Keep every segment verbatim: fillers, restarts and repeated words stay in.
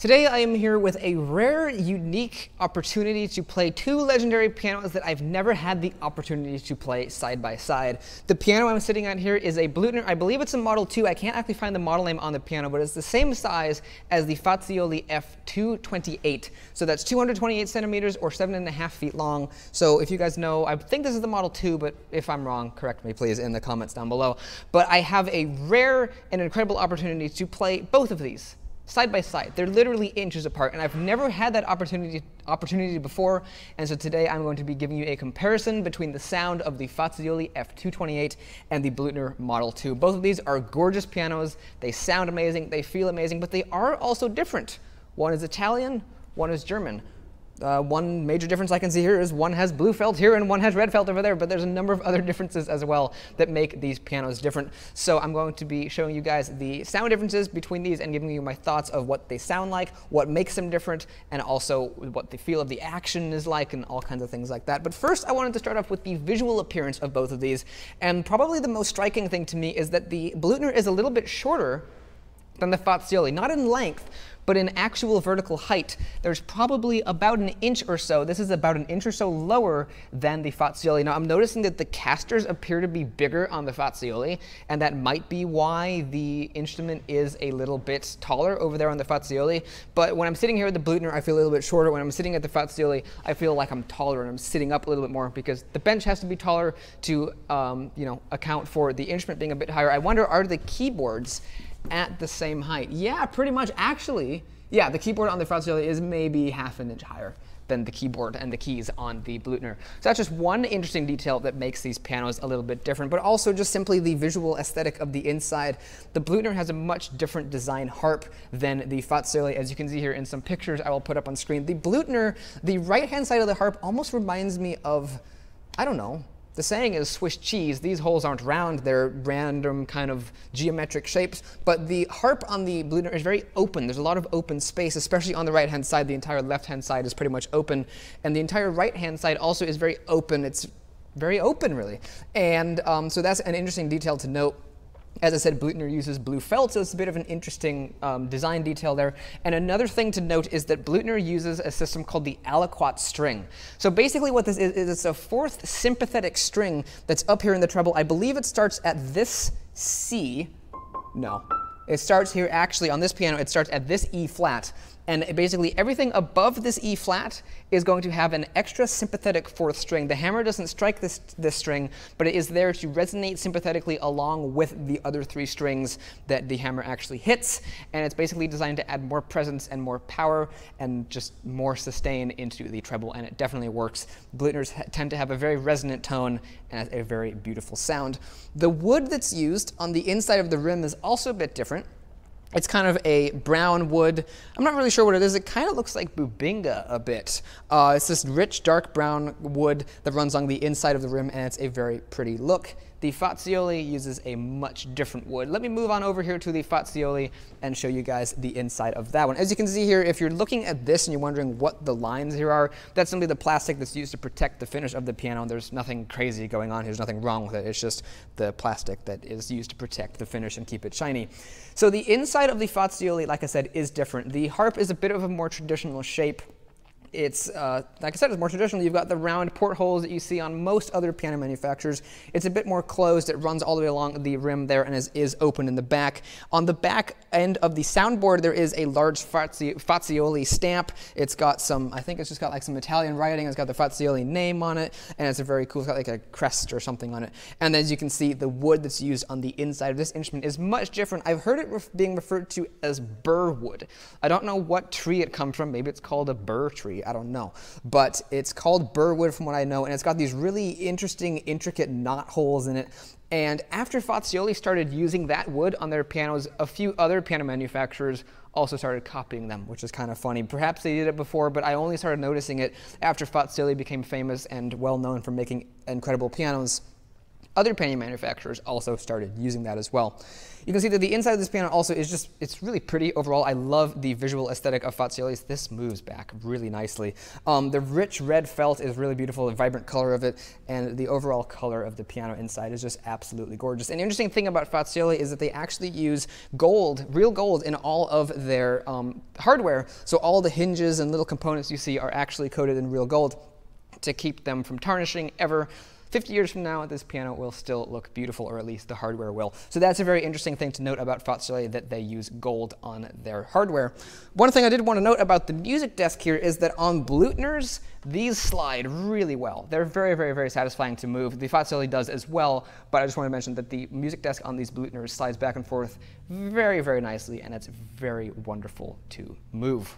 Today I am here with a rare, unique opportunity to play two legendary pianos that I've never had the opportunity to play side by side. The piano I'm sitting on here is a Blüthner. I believe it's a Model two. I can't actually find the model name on the piano, but it's the same size as the Fazioli F two twenty-eight. So that's two hundred twenty-eight centimeters or seven and a half feet long. So if you guys know, I think this is the Model two, but if I'm wrong, correct me please in the comments down below. But I have a rare and incredible opportunity to play both of these side by side. They're literally inches apart, and I've never had that opportunity opportunity before, and so today I'm going to be giving you a comparison between the sound of the Fazioli F two twenty-eight and the Blüthner Model two. Both of these are gorgeous pianos. They sound amazing, they feel amazing, but they are also different. One is Italian, one is German. Uh, one major difference I can see here is one has blue felt here and one has red felt over there, but there's a number of other differences as well that make these pianos different. So I'm going to be showing you guys the sound differences between these and giving you my thoughts of what they sound like, what makes them different, and also what the feel of the action is like and all kinds of things like that. But first I wanted to start off with the visual appearance of both of these, and probably the most striking thing to me is that the Blüthner is a little bit shorter than the Fazioli, not in length, but in actual vertical height. There's probably about an inch or so. This is about an inch or so lower than the Fazioli. Now I'm noticing that the casters appear to be bigger on the Fazioli, and that might be why the instrument is a little bit taller over there on the Fazioli. But when I'm sitting here with the Blüthner, I feel a little bit shorter. When I'm sitting at the Fazioli, I feel like I'm taller and I'm sitting up a little bit more because the bench has to be taller to um, you know, account for the instrument being a bit higher. I wonder, are the keyboards at the same height? Yeah, pretty much actually. Yeah, the keyboard on the Fazioli is maybe half an inch higher than the keyboard and the keys on the Blüthner. So that's just one interesting detail that makes these pianos a little bit different, but also just simply the visual aesthetic of the inside. The Blüthner has a much different design harp than the Fazioli, as you can see here in some pictures I will put up on screen. The Blüthner, the right-hand side of the harp almost reminds me of, I don't know, the saying is Swiss cheese. These holes aren't round, they're random kind of geometric shapes, but the harp on the Blüthner is very open. There's a lot of open space, especially on the right-hand side. The entire left-hand side is pretty much open, and the entire right-hand side also is very open. It's very open, really. And um, so that's an interesting detail to note. As I said, Blüthner uses blue felt, so it's a bit of an interesting um, design detail there. And another thing to note is that Blüthner uses a system called the aliquot string. So basically what this is, is it's a fourth sympathetic string that's up here in the treble. I believe it starts at this C. No. It starts here, actually, on this piano, it starts at this E flat. And basically everything above this E flat is going to have an extra sympathetic fourth string. The hammer doesn't strike this, this string, but it is there to resonate sympathetically along with the other three strings that the hammer actually hits. And it's basically designed to add more presence and more power and just more sustain into the treble, and it definitely works. Blüthners tend to have a very resonant tone and a very beautiful sound. The wood that's used on the inside of the rim is also a bit different. It's kind of a brown wood. I'm not really sure what it is. It kind of looks like Bubinga a bit. Uh, it's this rich, dark brown wood that runs on the inside of the rim, and it's a very pretty look. The Fazioli uses a much different wood. Let me move on over here to the Fazioli and show you guys the inside of that one. As you can see here, if you're looking at this and you're wondering what the lines here are, that's simply the plastic that's used to protect the finish of the piano. There's nothing crazy going on here. There's nothing wrong with it. It's just the plastic that is used to protect the finish and keep it shiny. So the inside of the Fazioli, like I said, is different. The harp is a bit of a more traditional shape. It's, uh, like I said, it's more traditional. You've got the round portholes that you see on most other piano manufacturers. It's a bit more closed. It runs all the way along the rim there and is, is open in the back. On the back end of the soundboard, there is a large Fazi Fazioli stamp. It's got some, I think it's just got like some Italian writing. It's got the Fazioli name on it, and it's a very cool, it's got like a crest or something on it. And as you can see, the wood that's used on the inside of this instrument is much different. I've heard it ref being referred to as burr wood. I don't know what tree it comes from. Maybe it's called a burr tree. I don't know, but it's called burr wood from what I know, and it's got these really interesting, intricate knot holes in it. And after Fazioli started using that wood on their pianos, a few other piano manufacturers also started copying them, which is kind of funny. Perhaps they did it before, but I only started noticing it after Fazioli became famous and well known for making incredible pianos. Other pannier manufacturers also started using that as well. You can see that the inside of this piano also is just, it's really pretty overall. I love the visual aesthetic of Fazioli's. This moves back really nicely. Um, the rich red felt is really beautiful, the vibrant color of it, and the overall color of the piano inside is just absolutely gorgeous. An interesting thing about Fazioli is that they actually use gold, real gold, in all of their um, hardware. So all the hinges and little components you see are actually coated in real gold to keep them from tarnishing ever. fifty years from now, this piano will still look beautiful, or at least the hardware will. So that's a very interesting thing to note about Fazioli, that they use gold on their hardware. One thing I did want to note about the music desk here is that on Blüthner's, these slide really well. They're very, very, very satisfying to move. The Fazioli does as well, but I just want to mention that the music desk on these Blüthner's slides back and forth very, very nicely, and it's very wonderful to move.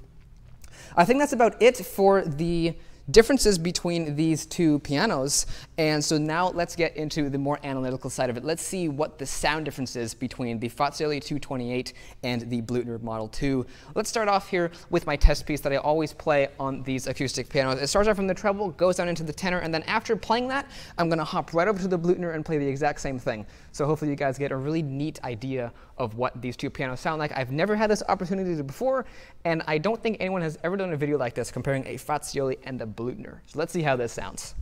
I think that's about it for the differences between these two pianos, and so now let's get into the more analytical side of it. Let's see what the sound difference is between the Fazioli two twenty-eight and the Blüthner Model two. Let's start off here with my test piece that I always play on these acoustic pianos. It starts off from the treble, goes down into the tenor, and then after playing that, I'm going to hop right over to the Blüthner and play the exact same thing. So hopefully you guys get a really neat idea of what these two pianos sound like. I've never had this opportunity before, and I don't think anyone has ever done a video like this comparing a Fazioli and a Blüthner. So let's see how this sounds.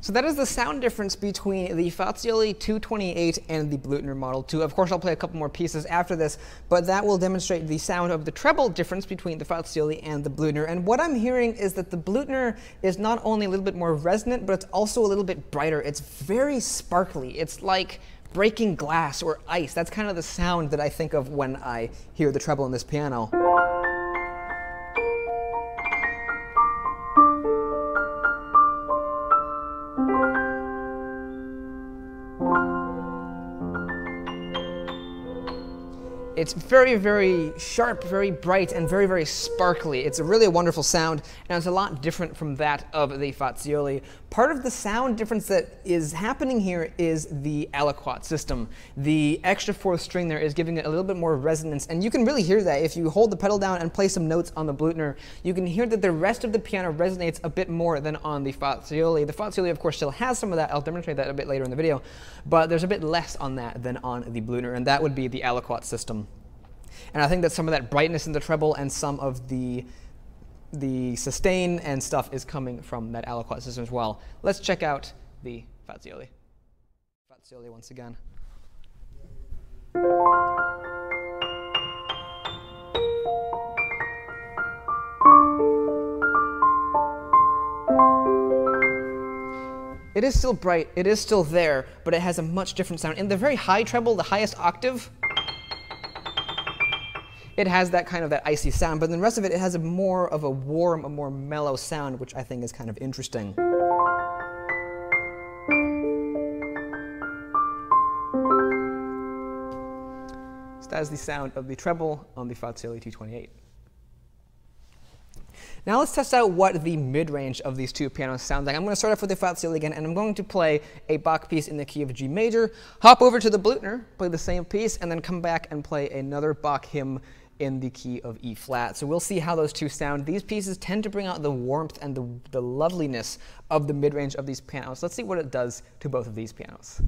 So that is the sound difference between the Fazioli two twenty-eight and the Blüthner Model two. Of course, I'll play a couple more pieces after this, but that will demonstrate the sound of the treble difference between the Fazioli and the Blüthner. And what I'm hearing is that the Blüthner is not only a little bit more resonant, but it's also a little bit brighter. It's very sparkly. It's like breaking glass or ice. That's kind of the sound that I think of when I hear the treble in this piano. It's very, very sharp, very bright, and very, very sparkly. It's a really wonderful sound, and it's a lot different from that of the Fazioli. Part of the sound difference that is happening here is the aliquot system. The extra fourth string there is giving it a little bit more resonance, and you can really hear that. If you hold the pedal down and play some notes on the Blüthner, you can hear that the rest of the piano resonates a bit more than on the Fazioli. The Fazioli, of course, still has some of that. I'll demonstrate that a bit later in the video, but there's a bit less on that than on the Blüthner, and that would be the aliquot system. And I think that some of that brightness in the treble and some of the, the sustain and stuff is coming from that aliquot system as well. Let's check out the Fazioli. Fazioli once again. It is still bright, it is still there, but it has a much different sound. In the very high treble, the highest octave, it has that kind of that icy sound, but in the rest of it, it has a more of a warm, a more mellow sound, which I think is kind of interesting. So that is the sound of the treble on the Fazioli two twenty-eight. Now let's test out what the mid-range of these two pianos sound like. I'm going to start off with the Fazioli again, and I'm going to play a Bach piece in the key of G major, hop over to the Blüthner, play the same piece, and then come back and play another Bach hymn in the key of E flat. So we'll see how those two sound. These pieces tend to bring out the warmth and the, the loveliness of the mid-range of these pianos. Let's see what it does to both of these pianos.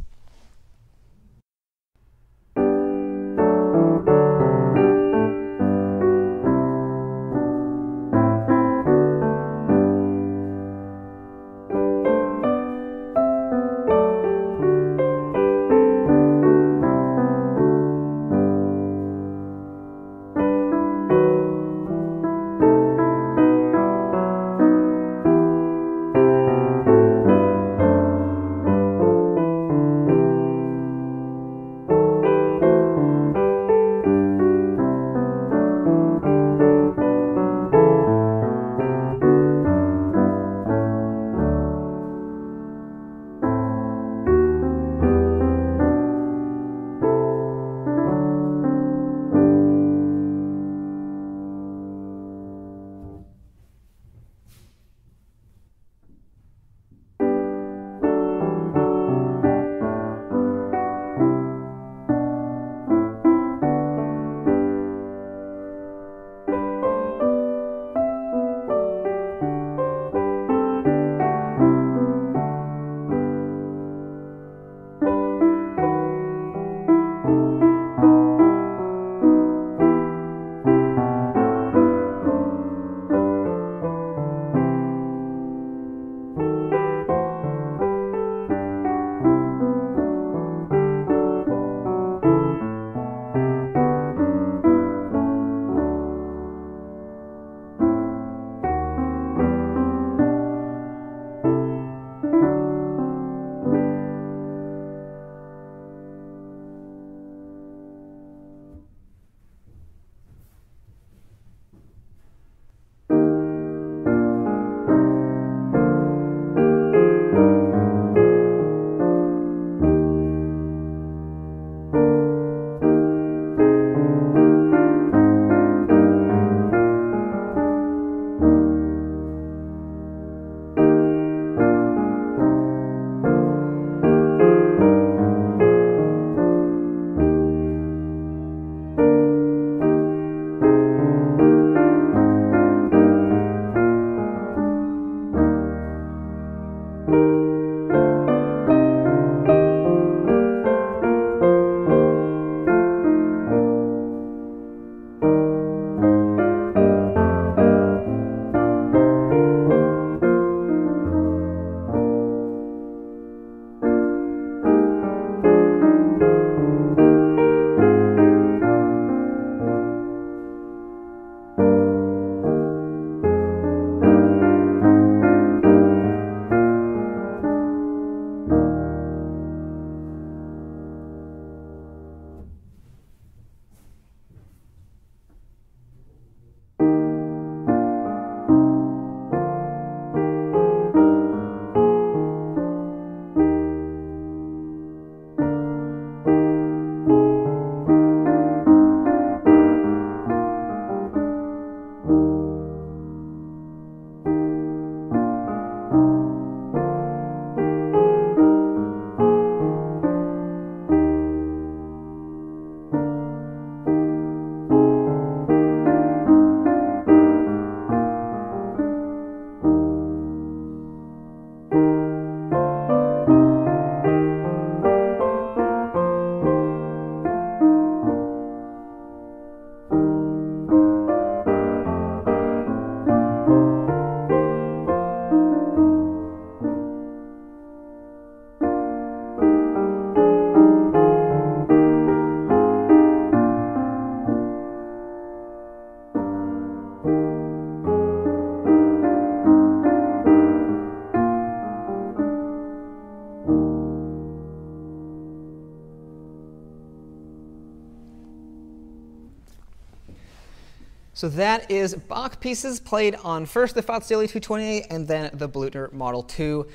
So that is Bach pieces played on first the Fazioli two twenty-eight and then the Blüthner Model two.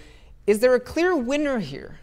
Is there a clear winner here?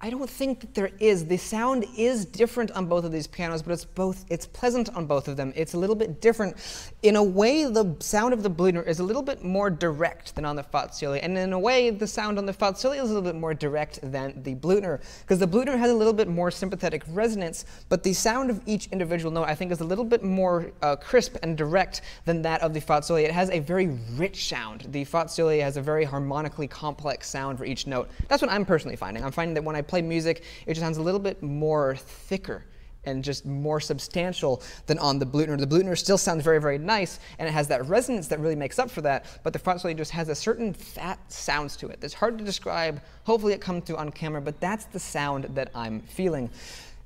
I don't think that there is. The sound is different on both of these pianos, but it's both it's pleasant on both of them. It's a little bit different. In a way, the sound of the Blüthner is a little bit more direct than on the Fazioli, and in a way, the sound on the Fazioli is a little bit more direct than the Blüthner, because the Blüthner has a little bit more sympathetic resonance, but the sound of each individual note, I think, is a little bit more uh, crisp and direct than that of the Fazioli. It has a very rich sound. The Fazioli has a very harmonically complex sound for each note. That's what I'm personally finding. I'm finding that when I play music, it just sounds a little bit more thicker and just more substantial than on the Blüthner. The Blüthner still sounds very, very nice, and it has that resonance that really makes up for that, but the Fazioli just has a certain fat sounds to it that's hard to describe. Hopefully it comes through on camera, but that's the sound that I'm feeling.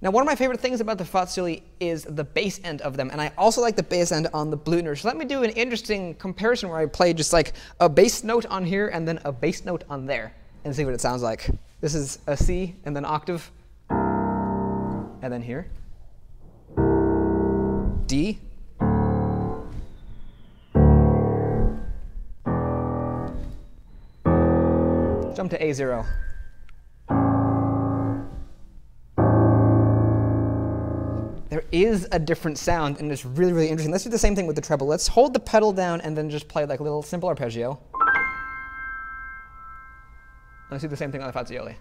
Now, one of my favorite things about the Fazioli is the bass end of them, and I also like the bass end on the Blüthner. So let me do an interesting comparison where I play just like a bass note on here and then a bass note on there and see what it sounds like. This is a C and then octave, and then here, D, jump to A zero. There is a different sound, and it's really, really interesting. Let's do the same thing with the treble. Let's hold the pedal down and then just play like a little simple arpeggio. Let's do the same thing on the Fazioli.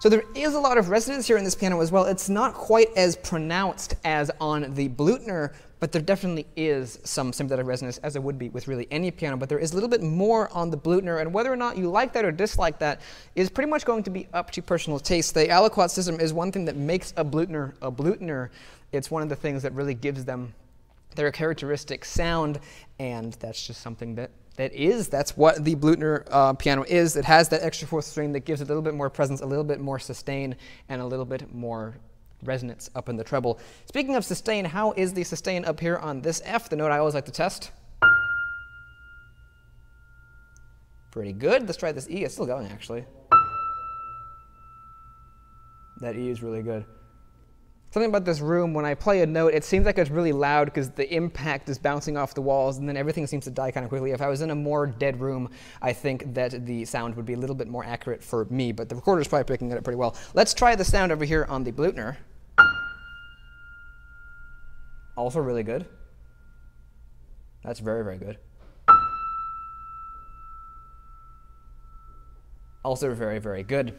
So there is a lot of resonance here in this piano as well. It's not quite as pronounced as on the Blüthner, but there definitely is some sympathetic resonance, as there would be with really any piano, but there is a little bit more on the Blüthner, and whether or not you like that or dislike that is pretty much going to be up to personal taste. The aliquot system is one thing that makes a Blüthner a Blüthner. It's one of the things that really gives them their characteristic sound, and that's just something that that is, that's what the Blüthner uh, piano is. It has that extra fourth string that gives it a little bit more presence, a little bit more sustain, and a little bit more resonance up in the treble. Speaking of sustain, how is the sustain up here on this F, the note I always like to test? Pretty good. Let's try this E. It's still going, actually. That E is really good. Something about this room, when I play a note, it seems like it's really loud because the impact is bouncing off the walls, and then everything seems to die kind of quickly. If I was in a more dead room, I think that the sound would be a little bit more accurate for me, but the recorder's probably picking it up pretty well. Let's try the sound over here on the Blüthner. Also really good. That's very, very good. Also very, very good.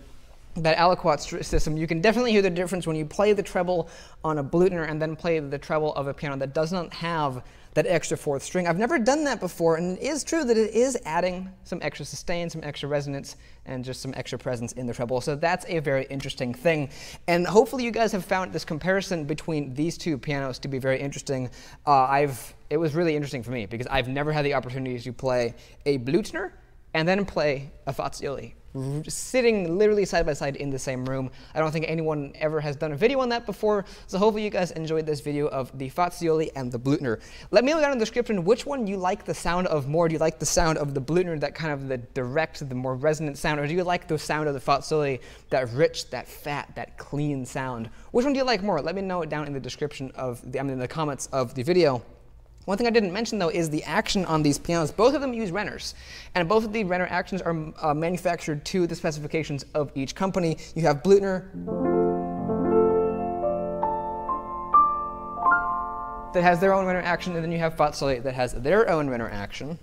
That aliquot system, you can definitely hear the difference when you play the treble on a Blüthner and then play the treble of a piano that does not have that extra fourth string. I've never done that before, and it is true that it is adding some extra sustain, some extra resonance, and just some extra presence in the treble. So that's a very interesting thing. And hopefully you guys have found this comparison between these two pianos to be very interesting. Uh, I've it was really interesting for me because I've never had the opportunity to play a Blüthner and then play a Fazioli, sitting literally side by side in the same room. I don't think anyone ever has done a video on that before, so hopefully you guys enjoyed this video of the Fazioli and the Blüthner. Let me know down in the description which one you like the sound of more. Do you like the sound of the Blüthner, that kind of the direct, the more resonant sound, or do you like the sound of the Fazioli, that rich, that fat, that clean sound? Which one do you like more? Let me know down in the description of the, I mean, in the comments of the video. One thing I didn't mention, though, is the action on these pianos. Both of them use Renners, and both of the Renner actions are uh, manufactured to the specifications of each company. You have Blüthner that has their own Renner action, and then you have Fazioli that has their own Renner action.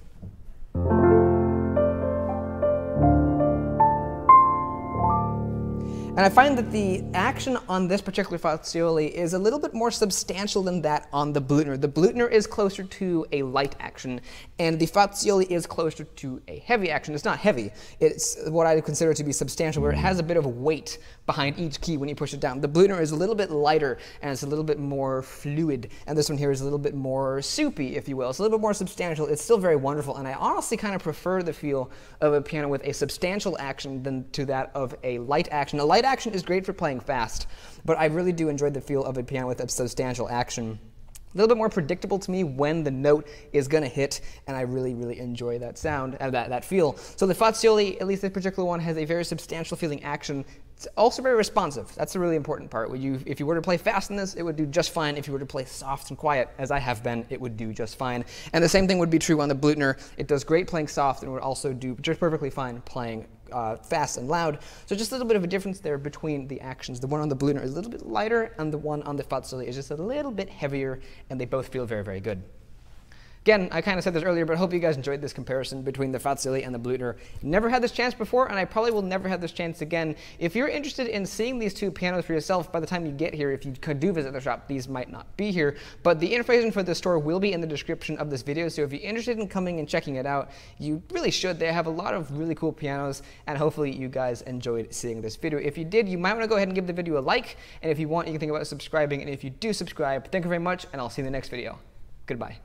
And I find that the action on this particular Fazioli is a little bit more substantial than that on the Blüthner. The Blüthner is closer to a light action, and the Fazioli is closer to a heavy action. It's not heavy. It's what I consider to be substantial, where it has a bit of weight behind each key when you push it down. The Blüthner is a little bit lighter, and it's a little bit more fluid, and this one here is a little bit more soupy, if you will. It's a little bit more substantial. It's still very wonderful, and I honestly kind of prefer the feel of a piano with a substantial action than to that of a light action. A light action is great for playing fast, but I really do enjoy the feel of a piano with a substantial action. A little bit more predictable to me when the note is going to hit, and I really, really enjoy that sound, uh, that, that feel. So the Fazioli, at least this particular one, has a very substantial feeling action. It's also very responsive. That's the really important part. When you, if you were to play fast in this, it would do just fine. If you were to play soft and quiet, as I have been, it would do just fine. And the same thing would be true on the Blüthner. It does great playing soft, and it would also do just perfectly fine playing Uh, fast and loud. So just a little bit of a difference there between the actions. The one on the Blüthner is a little bit lighter, and the one on the Fazioli is just a little bit heavier, and they both feel very, very good. Again, I kind of said this earlier, but I hope you guys enjoyed this comparison between the Fazioli and the Blüthner. Never had this chance before, and I probably will never have this chance again. If you're interested in seeing these two pianos for yourself by the time you get here, if you do visit the shop, these might not be here, but the information for the store will be in the description of this video, so if you're interested in coming and checking it out, you really should. They have a lot of really cool pianos, and hopefully you guys enjoyed seeing this video. If you did, you might want to go ahead and give the video a like, and if you want, you can think about subscribing, and if you do subscribe, thank you very much, and I'll see you in the next video. Goodbye.